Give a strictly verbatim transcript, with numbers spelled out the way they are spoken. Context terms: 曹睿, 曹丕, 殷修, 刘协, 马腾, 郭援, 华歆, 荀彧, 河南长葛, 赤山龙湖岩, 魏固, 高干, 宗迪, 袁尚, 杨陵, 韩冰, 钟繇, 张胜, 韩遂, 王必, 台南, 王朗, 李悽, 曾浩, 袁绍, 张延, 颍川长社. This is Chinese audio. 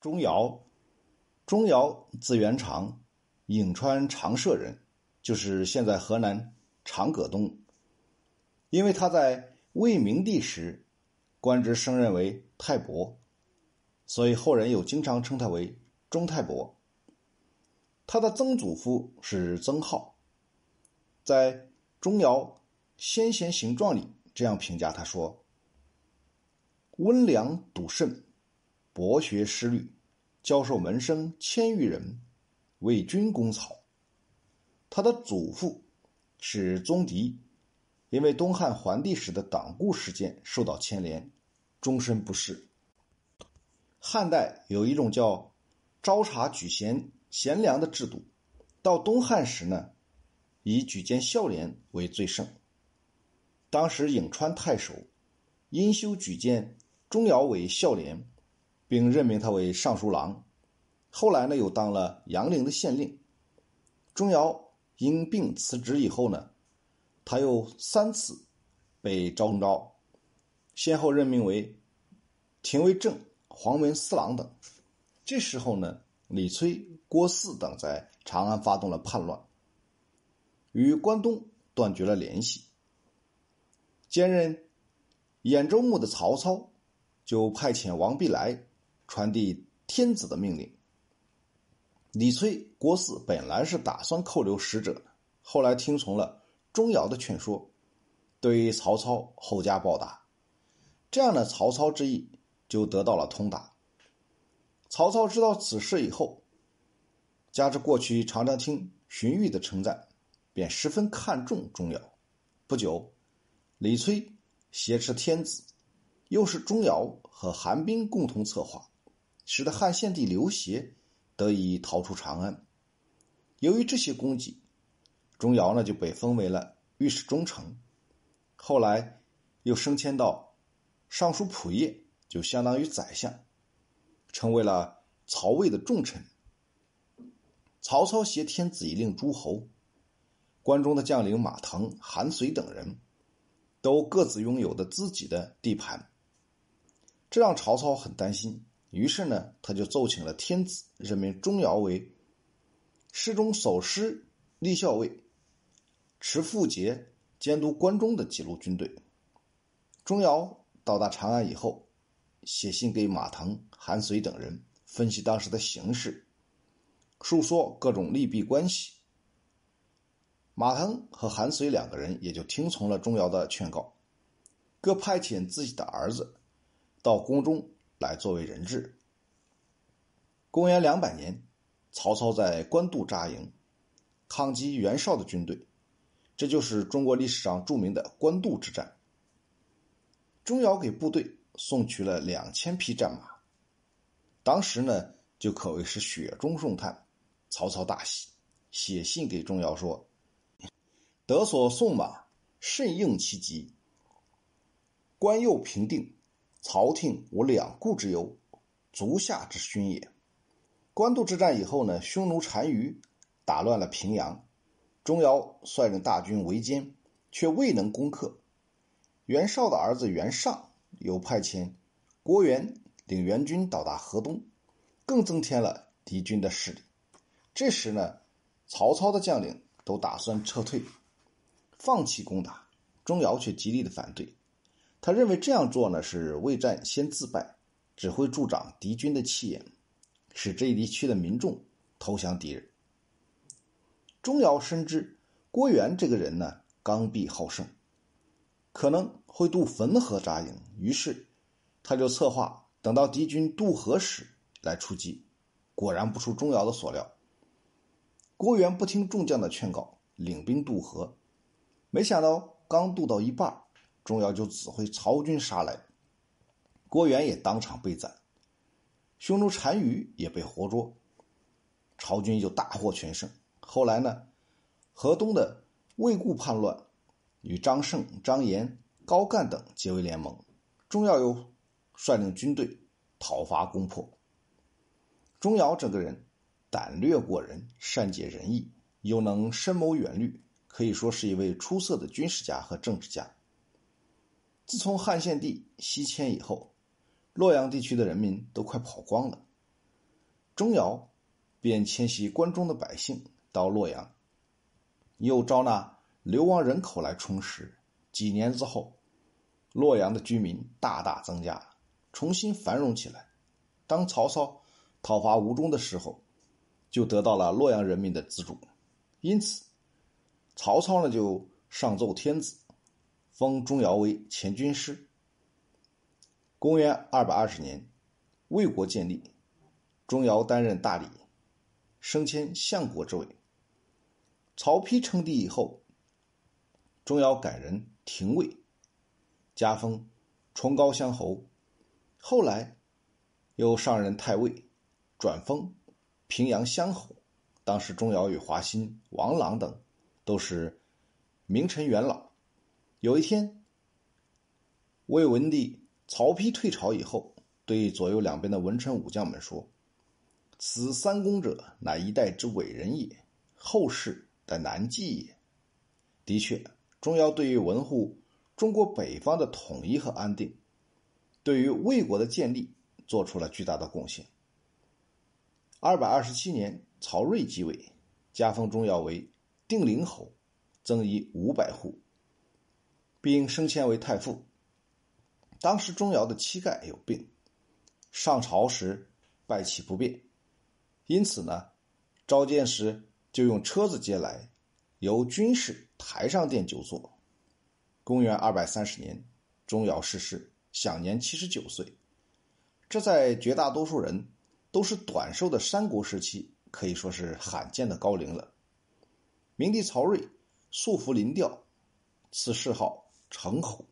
钟繇，钟繇字元长，颍川长社人，就是现在河南长葛东。因为他在魏明帝时官职升任为太伯，所以后人有经常称他为钟太伯。他的曾祖父是曾浩，在钟繇先贤行状里这样评价他说：温良笃慎，博学识虑，教授门生千余人，为君功曹。他的祖父是宗迪，因为东汉桓帝时的党锢事件受到牵连，终身不仕。汉代有一种叫招察举贤贤良的制度，到东汉时呢，以举荐孝廉为最盛。当时颍川太守殷修举荐钟繇为孝廉，并任命他为尚书郎，后来呢又当了杨陵的县令。钟繇因病辞职以后呢，他又三次被征召，先后任命为廷尉正、黄门司郎等。这时候呢，李悽、郭汜等在长安发动了叛乱，与关东断绝了联系。兼任兖州牧的曹操就派遣王必来传递天子的命令。李悽、郭汜本来是打算扣留使者，后来听从了钟繇的劝说，对曹操厚加报答，这样的曹操之意就得到了通达。曹操知道此事以后，加之过去常常听荀彧的称赞，便十分看重钟繇。不久，李悽挟持天子，又是钟繇和韩冰共同策划，使得汉献帝刘协得以逃出长安。由于这些功绩，钟繇呢就被封为了御史中丞，后来又升迁到尚书仆射，就相当于宰相，成为了曹魏的重臣。曹操挟天子以令诸侯，关中的将领马腾、韩遂等人都各自拥有的自己的地盘，这让曹操很担心。于是呢，他就奏请了天子，任命钟繇为侍中、守师、立校尉，持傅节监督关中的几路军队。钟繇到达长安以后，写信给马腾、韩遂等人，分析当时的形势，述说各种利弊关系。马腾和韩遂两个人也就听从了钟繇的劝告，各派遣自己的儿子到宫中来作为人质。公元两百年，曹操在官渡扎营，抗击袁绍的军队，这就是中国历史上著名的官渡之战。钟繇给部队送去了两千匹战马，当时呢就可谓是雪中送炭。曹操大喜，写信给钟繇说：得所送马，甚应其急。官右平定，曹廷无两顾之忧，足下之勋也。官渡之战以后呢，匈奴单于打乱了平阳，钟繇率领大军围歼，却未能攻克。袁绍的儿子袁尚又派遣郭援领援军到达河东，更增添了敌军的势力。这时呢，曹操的将领都打算撤退，放弃攻打，钟繇却极力的反对。他认为这样做呢是未战先自败，只会助长敌军的气焰，使这一地区的民众投降敌人。钟繇深知郭援这个人呢刚愎好胜，可能会渡汾河扎营，于是他就策划等到敌军渡河时来出击。果然不出钟繇的所料，郭援不听众将的劝告，领兵渡河。没想到刚渡到一半，钟繇就指挥曹军杀来，郭援也当场被斩，匈奴单于也被活捉，曹军就大获全胜。后来呢，河东的魏固叛乱，与张胜、张延、高干等结为联盟，钟繇又率领军队讨伐攻破。钟繇这个人胆略过人，善解人意，又能深谋远虑，可以说是一位出色的军事家和政治家。自从汉献帝西迁以后，洛阳地区的人民都快跑光了，钟繇便迁徙关中的百姓到洛阳，又招纳流亡人口来充实。几年之后，洛阳的居民大大增加，重新繁荣起来。当曹操讨伐吴中的时候，就得到了洛阳人民的资助。因此曹操呢就上奏天子，封钟繇为前军师。公元二百二十年，魏国建立，钟繇担任大理，升迁相国之位。曹丕称帝以后，钟繇改任廷尉，加封崇高乡侯，后来又上任太尉，转封平阳乡侯。当时钟繇与华歆、王朗等都是名臣元老。有一天，魏文帝曹丕退朝以后，对左右两边的文臣武将们说：“此三公者，乃一代之伟人也，后世的难继也。”的确，钟繇对于维护中国北方的统一和安定，对于魏国的建立做出了巨大的贡献。二百二十七年，曹睿继位，加封钟繇为定陵侯，增邑五百户，并升迁为太傅。当时钟繇的膝盖有病，上朝时拜起不便，因此呢，召见时就用车子接来，由军士抬上殿就坐。公元二百三十年，钟繇逝世，享年七十九岁。这在绝大多数人都是短寿的三国时期，可以说是罕见的高龄了。明帝曹睿素服临调，赐谥号成侯。